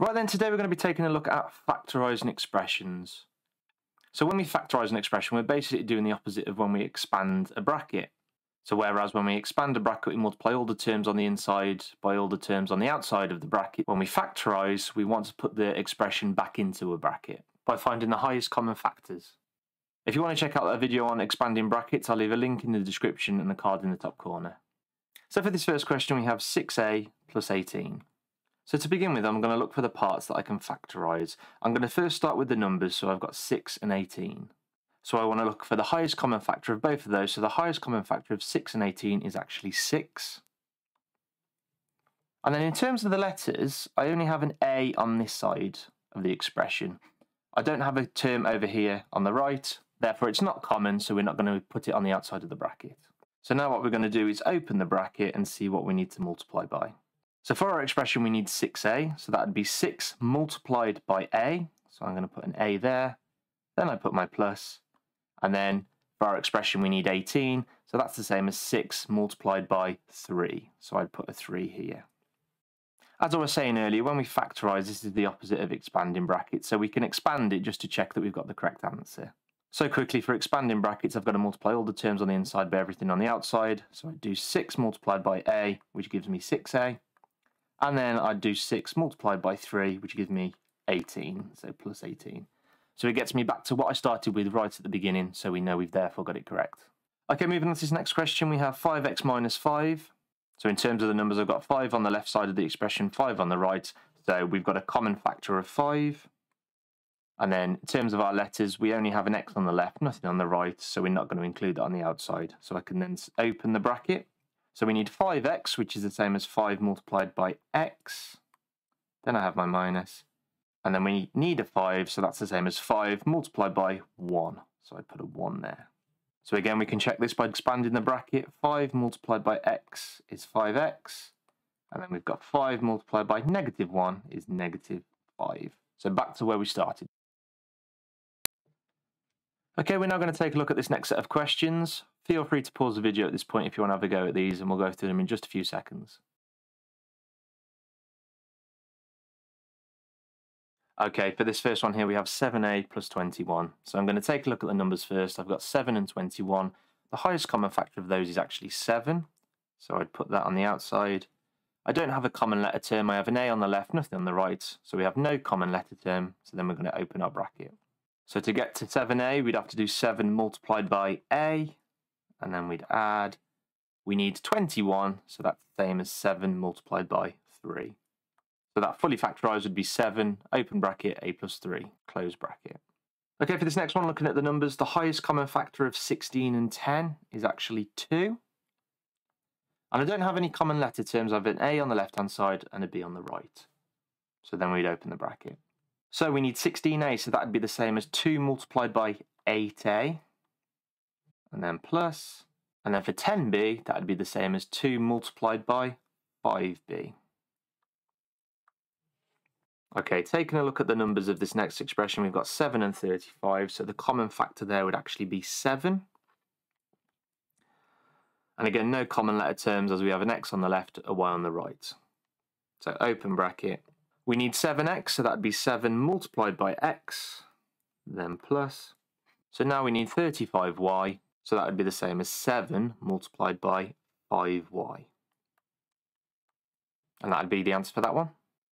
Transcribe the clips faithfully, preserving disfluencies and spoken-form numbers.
Right then, today we're going to be taking a look at factorising expressions. So when we factorise an expression, we're basically doing the opposite of when we expand a bracket. So whereas when we expand a bracket, we multiply all the terms on the inside by all the terms on the outside of the bracket, when we factorise, we want to put the expression back into a bracket by finding the highest common factors. If you want to check out that video on expanding brackets, I'll leave a link in the description and the card in the top corner. So for this first question, we have six a plus eighteen. So to begin with, I'm going to look for the parts that I can factorise. I'm going to first start with the numbers, so I've got six and eighteen. So I want to look for the highest common factor of both of those, so the highest common factor of six and eighteen is actually six. And then in terms of the letters, I only have an A on this side of the expression. I don't have a term over here on the right, therefore it's not common, so we're not going to put it on the outside of the bracket. So now what we're going to do is open the bracket and see what we need to multiply by. So for our expression, we need six a, so that would be six multiplied by a, so I'm going to put an a there, then I put my plus, and then for our expression we need eighteen, so that's the same as six multiplied by three, so I'd put a three here. As I was saying earlier, when we factorise, this is the opposite of expanding brackets, so we can expand it just to check that we've got the correct answer. So quickly, for expanding brackets, I've got to multiply all the terms on the inside by everything on the outside, so I'd do six multiplied by a, which gives me six a. And then I'd do six multiplied by three, which gives me eighteen, so plus eighteen. So it gets me back to what I started with right at the beginning, so we know we've therefore got it correct. Okay, moving on to this next question, we have five x minus five. So in terms of the numbers, I've got five on the left side of the expression, five on the right, so we've got a common factor of five. And then in terms of our letters, we only have an x on the left, nothing on the right, so we're not going to include that on the outside. So I can then open the bracket. So we need five x, which is the same as five multiplied by x. Then I have my minus. And then we need a five, so that's the same as five multiplied by one. So I put a one there. So again, we can check this by expanding the bracket. five multiplied by x is five x. And then we've got five multiplied by negative one is negative five. So back to where we started. Okay, we're now going to take a look at this next set of questions. Feel free to pause the video at this point if you want to have a go at these, and we'll go through them in just a few seconds. Okay, for this first one here, we have seven a plus twenty-one. So I'm going to take a look at the numbers first. I've got seven and twenty-one. The highest common factor of those is actually seven. So I'd put that on the outside. I don't have a common letter term. I have an A on the left, nothing on the right. So we have no common letter term. So then we're going to open our bracket. So to get to seven a, we'd have to do seven multiplied by a, and then we'd add, we need twenty-one, so that's the same as seven multiplied by three. So that fully factorised would be seven, open bracket, a plus three, close bracket. Okay, for this next one, looking at the numbers, the highest common factor of sixteen and ten is actually two. And I don't have any common letter terms. I have an a on the left-hand side and a b on the right. So then we'd open the bracket. So we need sixteen a, so that would be the same as two multiplied by eight a, and then plus. And then for ten b, that would be the same as two multiplied by five b. Okay, taking a look at the numbers of this next expression, we've got seven and thirty-five, so the common factor there would actually be seven. And again, no common letter terms as we have an x on the left, a y on the right. So open bracket. We need seven x, so that would be seven multiplied by x, then plus. So now we need thirty-five y, so that would be the same as seven multiplied by five y. And that would be the answer for that one.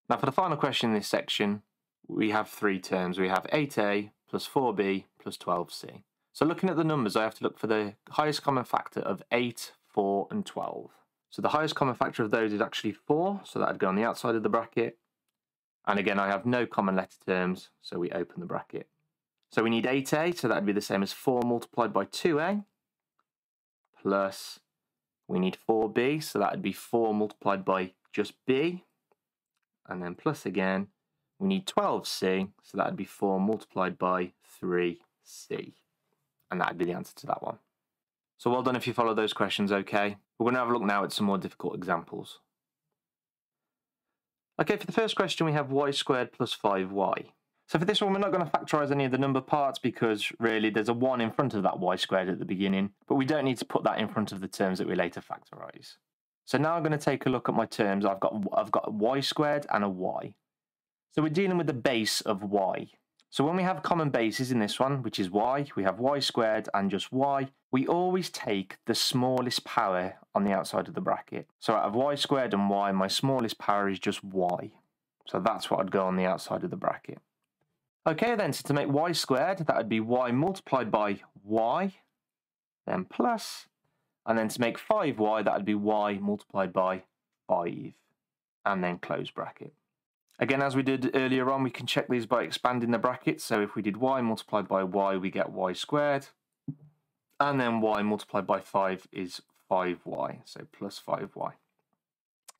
Now for the final question in this section, we have three terms. We have eight a plus four b plus twelve c. So looking at the numbers, I have to look for the highest common factor of eight, four and twelve. So the highest common factor of those is actually four, so that would go on the outside of the bracket. And again, I have no common letter terms, so we open the bracket. So we need eight a, so that would be the same as four multiplied by two a, plus we need four b, so that would be four multiplied by just b, and then plus again. We need twelve c, so that would be four multiplied by three c, and that would be the answer to that one. So well done if you follow those questions okay. We're going to have a look now at some more difficult examples. Okay, for the first question, we have y squared plus five y. So for this one, we're not going to factorise any of the number parts because really there's a one in front of that y squared at the beginning, but we don't need to put that in front of the terms that we later factorise. So now I'm going to take a look at my terms. I've got, I've got a y squared and a y. So we're dealing with the base of y. So when we have common bases in this one, which is y, we have y squared and just y, we always take the smallest power on the outside of the bracket. So out of y squared and y, my smallest power is just y. So that's what I'd go on the outside of the bracket. Okay then, so to make y squared, that would be y multiplied by y, then plus, and then to make five y, that would be y multiplied by five, and then close bracket. Again, as we did earlier on, we can check these by expanding the brackets. So if we did y multiplied by y, we get y squared. And then y multiplied by five is five y, so plus five y.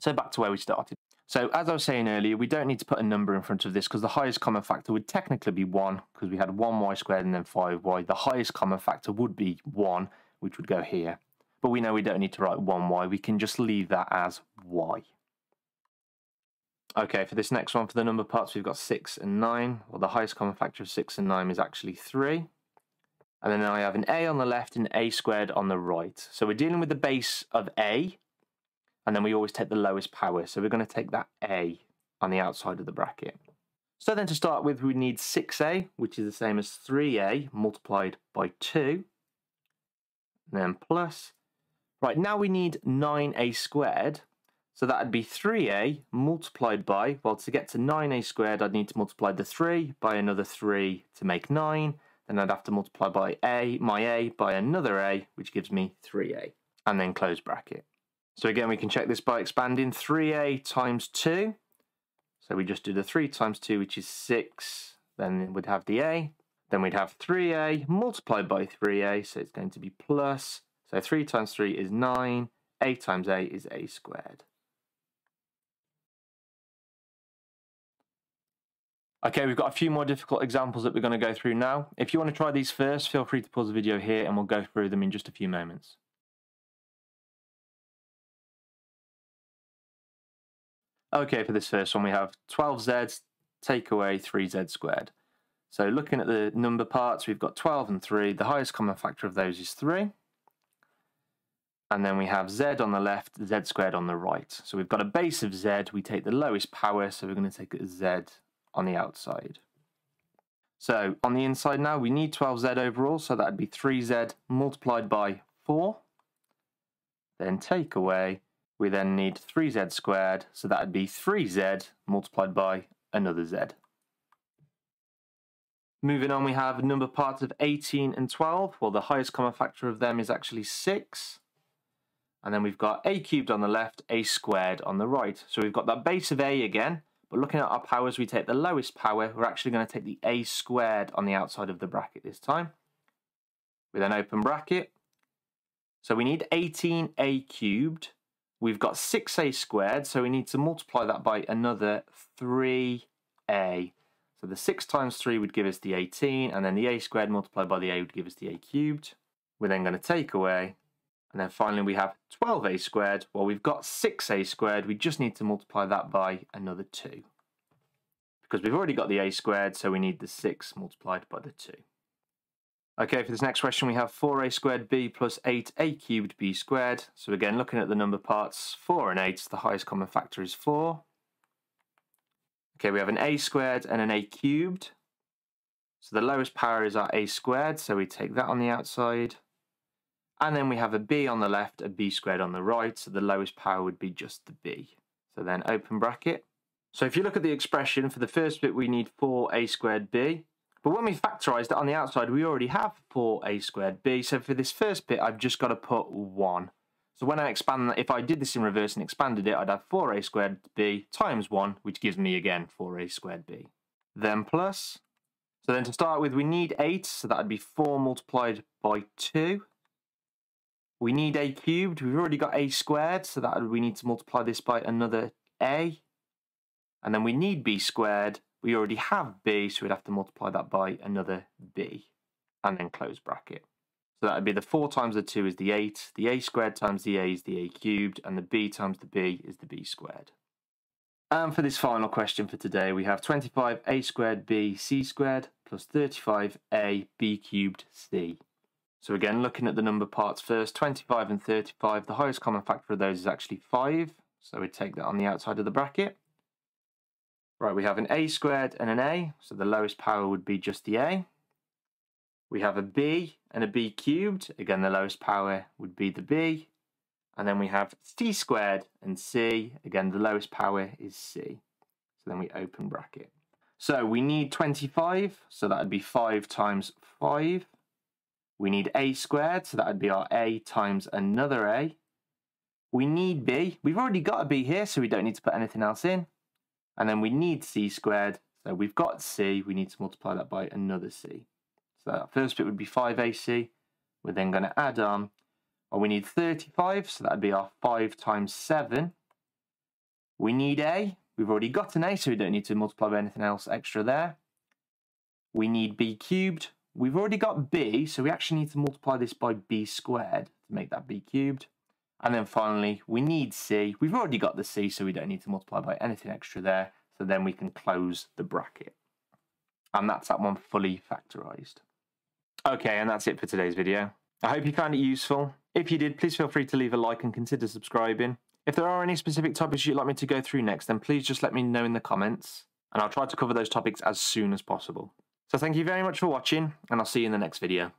So back to where we started. So as I was saying earlier, we don't need to put a number in front of this because the highest common factor would technically be one, because we had one y squared and then five y. The highest common factor would be one, which would go here. But we know we don't need to write one y. We can just leave that as y. Okay, for this next one, for the number parts, we've got six and nine. Well, the highest common factor of six and nine is actually three. And then I have an a on the left and a squared on the right. So we're dealing with the base of a, and then we always take the lowest power. So we're going to take that a on the outside of the bracket. So then to start with, we need six a, which is the same as three a multiplied by two, and then plus. Right, now we need nine a squared. So that would be three a multiplied by, well, to get to nine a squared, I'd need to multiply the three by another three to make nine. Then I'd have to multiply by a, my a by another a, which gives me three a. And then close bracket. So again, we can check this by expanding three a times two. So we just do the three times two, which is six. Then we'd have the a. Then we'd have three a multiplied by three a, so it's going to be plus. So three times three is nine. a times a is a squared. Okay, we've got a few more difficult examples that we're going to go through now. If you want to try these first, feel free to pause the video here and we'll go through them in just a few moments. Okay, for this first one we have twelve z, take away three z squared. So looking at the number parts, we've got twelve and three. The highest common factor of those is three. And then we have z on the left, z squared on the right. So we've got a base of z, we take the lowest power, so we're going to take z on the outside. So on the inside now, we need twelve z overall, so that'd be three z multiplied by four. Then take away, we then need three z squared, so that'd be three z multiplied by another z. Moving on, we have number parts of eighteen and twelve. Well, the highest common factor of them is actually six. And then we've got a cubed on the left, a squared on the right. So we've got that base of a again, but looking at our powers, we take the lowest power. We're actually going to take the a squared on the outside of the bracket this time, with an open bracket. So we need eighteen a cubed. We've got six a squared, so we need to multiply that by another three a. So the six times three would give us the eighteen, and then the a squared multiplied by the a would give us the a cubed. We're then going to take away, and then finally we have twelve a squared. Well, we've got six a squared. We just need to multiply that by another two. Because we've already got the a squared, so we need the six multiplied by the two. Okay, for this next question, we have four a squared b plus eight a cubed b squared. So again, looking at the number parts, four and eight, the highest common factor is four. Okay, we have an a squared and an a cubed. So the lowest power is our a squared, so we take that on the outside. And then we have a b on the left, a b squared on the right, so the lowest power would be just the b. So then open bracket. So if you look at the expression, for the first bit we need four a squared b. But when we factorise that on the outside, we already have four a squared b, so for this first bit I've just got to put one. So when I expand that, if I did this in reverse and expanded it, I'd have four a squared b times one, which gives me again four a squared b. Then plus. So then to start with we need eight, so that would be four multiplied by two. We need a cubed, we've already got a squared, so that we need to multiply this by another a. And then we need b squared, we already have b, so we'd have to multiply that by another b. And then close bracket. So that would be the four times the two is the eight, the a squared times the a is the a cubed, and the b times the b is the b squared. And for this final question for today, we have twenty-five a squared b c squared plus thirty-five a b cubed c. So again, looking at the number parts first, twenty-five and thirty-five, the highest common factor of those is actually five. So we take that on the outside of the bracket. Right, we have an a squared and an a, so the lowest power would be just the a. We have a b and a b cubed, again the lowest power would be the b. And then we have c squared and c, again the lowest power is c. So then we open bracket. So we need twenty-five, so that would be five times five. We need a squared, so that would be our a times another a. We need b, we've already got a b here, so we don't need to put anything else in. And then we need c squared, so we've got c, we need to multiply that by another c. So that first bit would be five a c, we're then going to add on, well, we need thirty-five, so that would be our five times seven. We need a, we've already got an a, so we don't need to multiply by anything else extra there. We need b cubed, we've already got b, so we actually need to multiply this by b squared to make that b cubed. And then finally, we need c. We've already got the c, so we don't need to multiply by anything extra there. So then we can close the bracket. And that's that one fully factorised. Okay, and that's it for today's video. I hope you found it useful. If you did, please feel free to leave a like and consider subscribing. If there are any specific topics you'd like me to go through next, then please just let me know in the comments. And I'll try to cover those topics as soon as possible. So thank you very much for watching, and I'll see you in the next video.